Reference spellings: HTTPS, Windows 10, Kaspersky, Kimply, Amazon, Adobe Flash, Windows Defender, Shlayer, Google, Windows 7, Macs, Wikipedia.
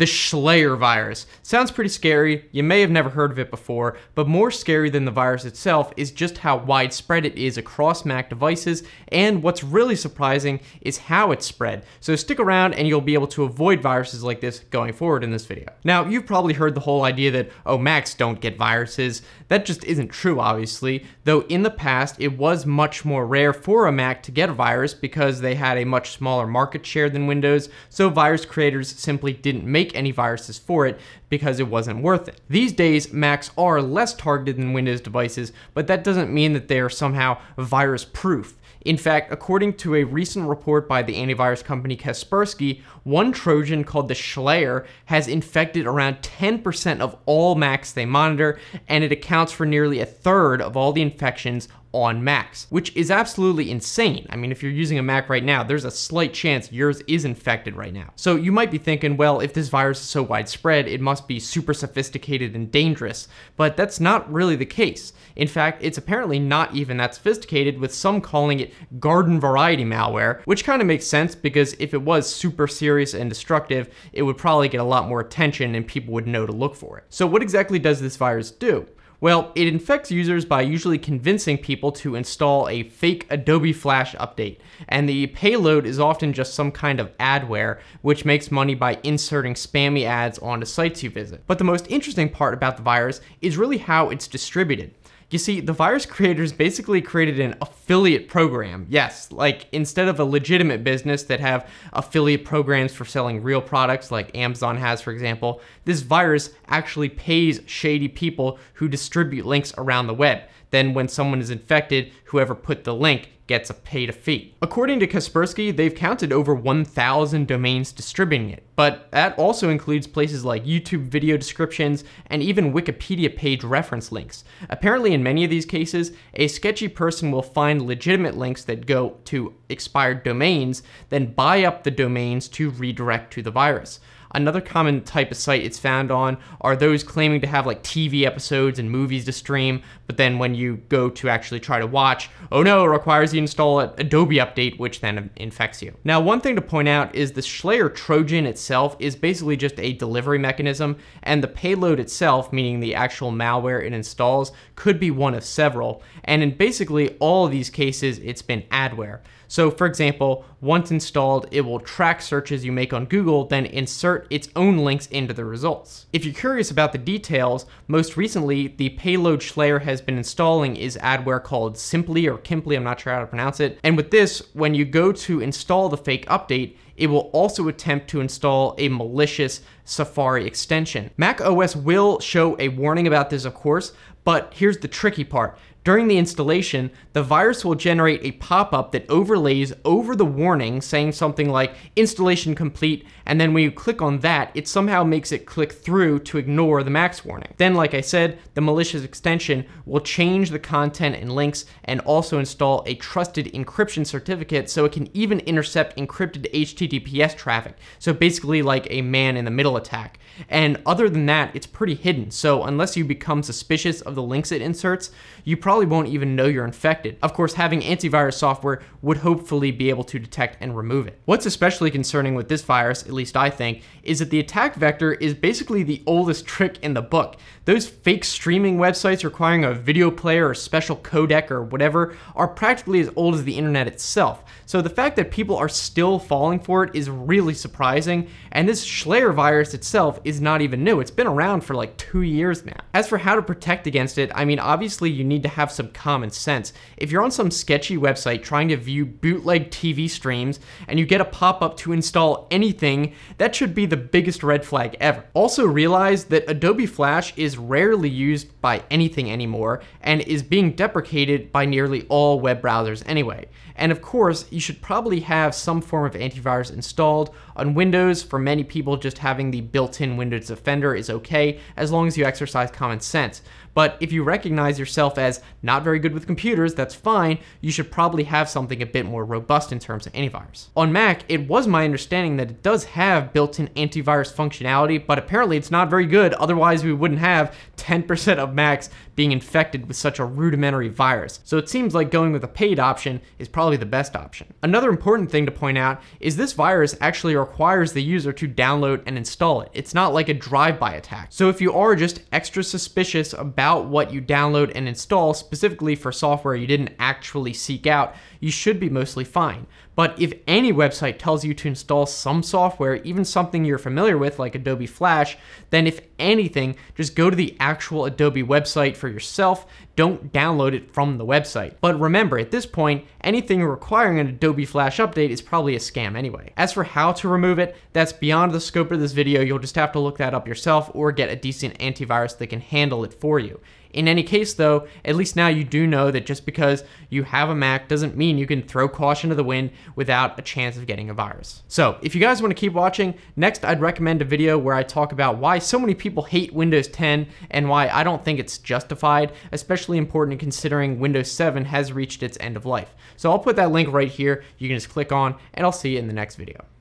the Shlayer virus. Sounds pretty scary, you may have never heard of it before, but more scary than the virus itself is just how widespread it is across Mac devices, and what's really surprising is how it's spread. So stick around and you'll be able to avoid viruses like this going forward in this video. Now, you've probably heard the whole idea that, oh, Macs don't get viruses. That just isn't true, obviously, though in the past it was much more rare for a Mac to get a virus because they had a much smaller market share than Windows, so virus creators simply didn't make any viruses for it because it wasn't worth it. These days, Macs are less targeted than Windows devices, but that doesn't mean that they are somehow virus-proof. In fact, according to a recent report by the antivirus company Kaspersky, one Trojan called the Shlayer has infected around 10% of all Macs they monitor, and it accounts for nearly a third of all the infections on Macs, which is absolutely insane. I mean, if you're using a Mac right now, there's a slight chance yours is infected right now. So you might be thinking, well, if this virus is so widespread, it must be super sophisticated and dangerous, but that's not really the case. In fact, it's apparently not even that sophisticated, with some calling it garden variety malware, which kind of makes sense because if it was super serious and destructive, it would probably get a lot more attention and people would know to look for it. So what exactly does this virus do? Well, it infects users by usually convincing people to install a fake Adobe Flash update, and the payload is often just some kind of adware, which makes money by inserting spammy ads onto sites you visit. But the most interesting part about the virus is really how it's distributed. You see, the virus creators basically created an affiliate program. Yes, like instead of a legitimate business that have affiliate programs for selling real products like Amazon has, for example, this virus actually pays shady people who distribute links around the web. Then when someone is infected, whoever put the link gets paid a fee. According to Kaspersky, they've counted over 1,000 domains distributing it, but that also includes places like YouTube video descriptions and even Wikipedia page reference links. Apparently in many of these cases, a sketchy person will find legitimate links that go to expired domains, then buy up the domains to redirect to the virus. Another common type of site it's found on are those claiming to have like TV episodes and movies to stream, but then when you go to actually try to watch, oh no, it requires you install an Adobe update, which then infects you. Now, one thing to point out is the Shlayer Trojan itself is basically just a delivery mechanism, and the payload itself, meaning the actual malware it installs, could be one of several, and in basically all of these cases, it's been adware. So for example, once installed, it will track searches you make on Google, then insert its own links into the results. If you're curious about the details, most recently, the payload Shlayer has been installing is adware called Kimply, I'm not sure how to pronounce it. And with this, when you go to install the fake update, it will also attempt to install a malicious Safari extension. Mac OS will show a warning about this, of course, but here's the tricky part. During the installation, the virus will generate a pop-up that overlays over the warning saying something like installation complete, and then when you click on that, it somehow makes it click through to ignore the Mac's warning. Then, like I said, the malicious extension will change the content and links and also install a trusted encryption certificate so it can even intercept encrypted HTTPS traffic, so basically like a man-in-the-middle attack. And other than that, it's pretty hidden, so unless you become suspicious of the links it inserts, you probably won't even know you're infected. Of course, having antivirus software would hopefully be able to detect and remove it. What's especially concerning with this virus, at least I think, is that the attack vector is basically the oldest trick in the book. Those fake streaming websites requiring a video player or special codec or whatever are practically as old as the internet itself. So the fact that people are still falling for it is really surprising, and this Shlayer virus itself is not even new. It's been around for like 2 years now. As for how to protect against it, I mean, obviously you need to have some common sense. If you're on some sketchy website trying to view bootleg TV streams and you get a pop-up to install anything, that should be the biggest red flag ever. Also realize that Adobe Flash is rarely used by anything anymore and is being deprecated by nearly all web browsers anyway. And of course, you should probably have some form of antivirus installed. On Windows, for many people, just having the built-in Windows Defender is okay as long as you exercise common sense. But if you recognize yourself as not very good with computers, that's fine. You should probably have something a bit more robust in terms of antivirus. On Mac, it was my understanding that it does have built-in antivirus functionality, but apparently it's not very good. Otherwise, we wouldn't have 10% of Macs being infected with such a rudimentary virus. So it seems like going with a paid option is probably the best option. Another important thing to point out is this virus actually requires the user to download and install it. It's not like a drive-by attack. So if you are just extra suspicious about what you download and install, specifically for software you didn't actually seek out, you should be mostly fine. But if any website tells you to install some software, even something you're familiar with like Adobe Flash, then if anything, just go to the actual Adobe website for yourself. Don't download it from the website. But remember, at this point, anything requiring an Adobe Flash update is probably a scam anyway. As for how to remove it, that's beyond the scope of this video. You'll just have to look that up yourself or get a decent antivirus that can handle it for you. In any case though, at least now you do know that just because you have a Mac doesn't mean you can throw caution to the wind without a chance of getting a virus. So if you guys want to keep watching, next I'd recommend a video where I talk about why so many people hate Windows 10 and why I don't think it's justified, especially important considering Windows 7 has reached its end of life. So I'll put that link right here, you can just click on, and I'll see you in the next video.